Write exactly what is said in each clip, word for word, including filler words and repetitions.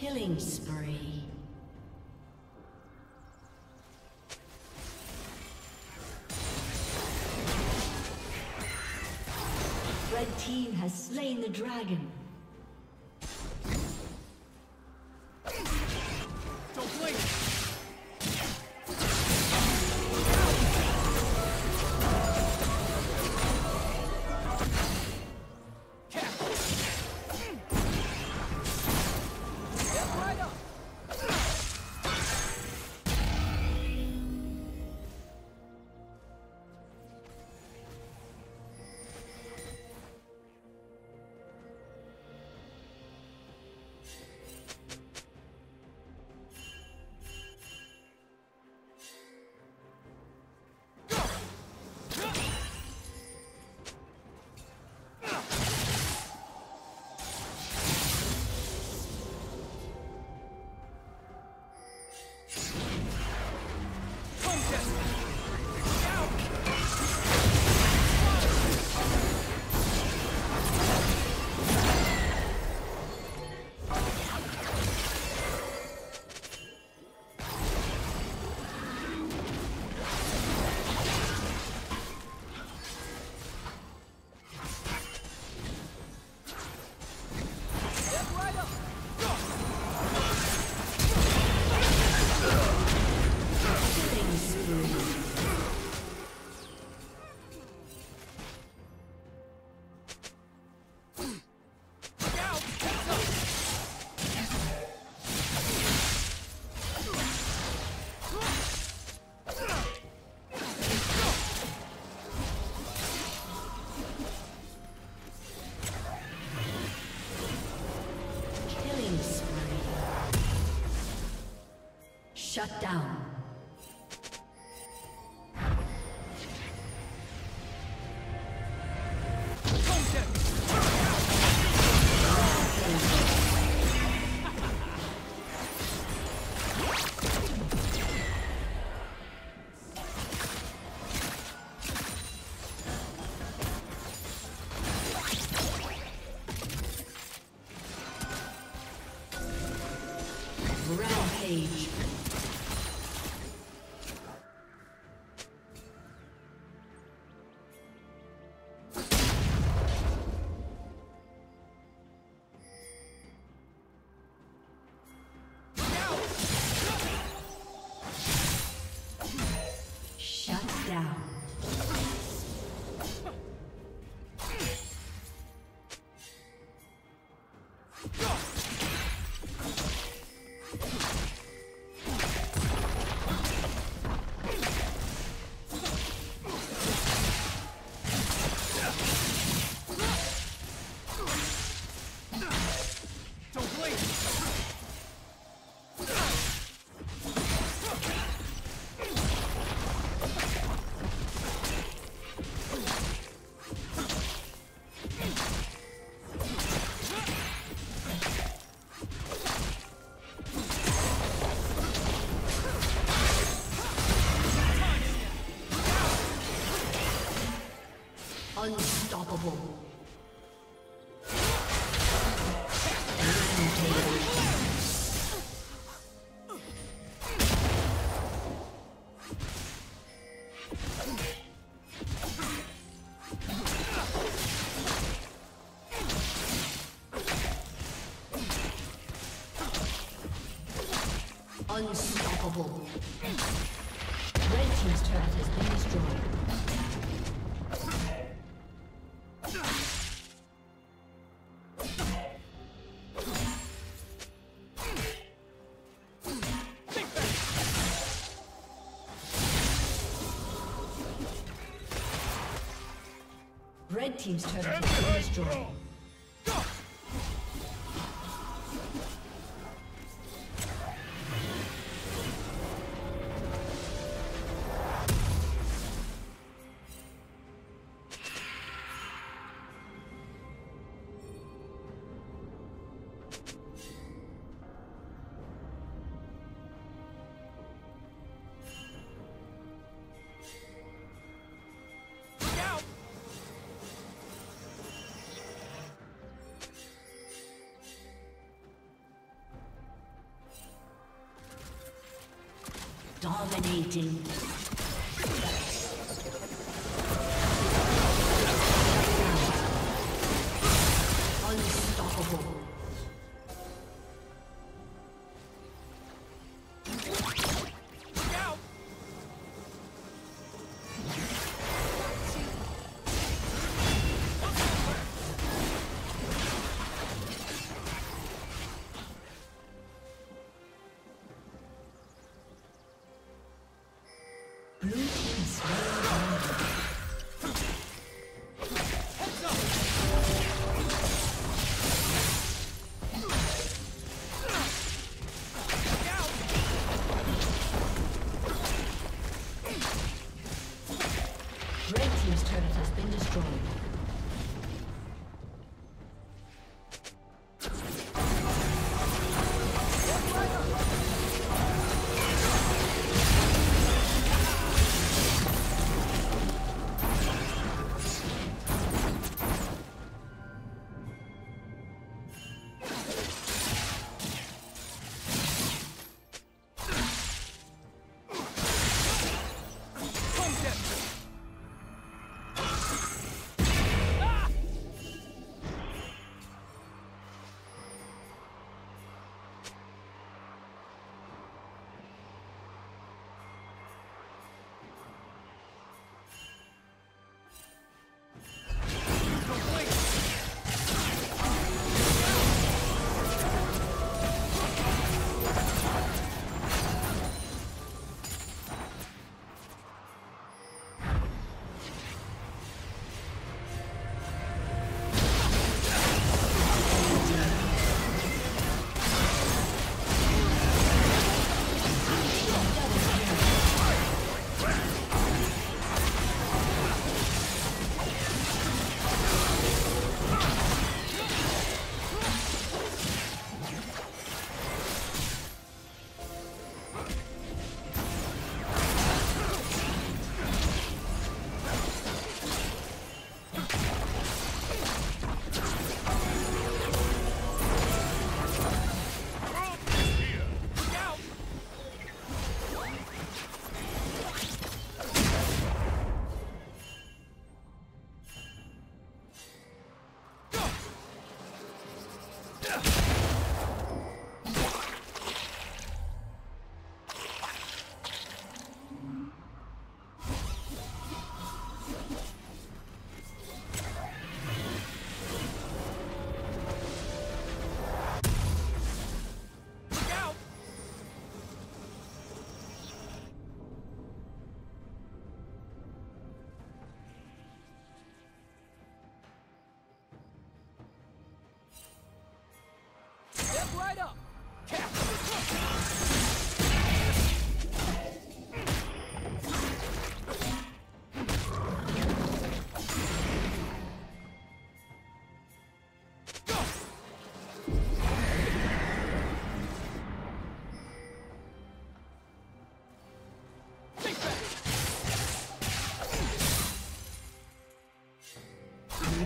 Killing spree. Red team has slain the dragon. Shut down. Rampage. Unstoppable. Unstoppable. Red team's turret has been destroyed. Red team's turret has been destroyed. Dominating. Right up! Blue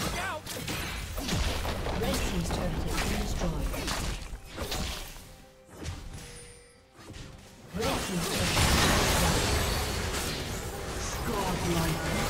Out. Red team's turret has been destroyed. Red team's turret has been destroyed. Godlike.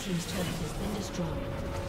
Team's turret has been destroyed. destroyed.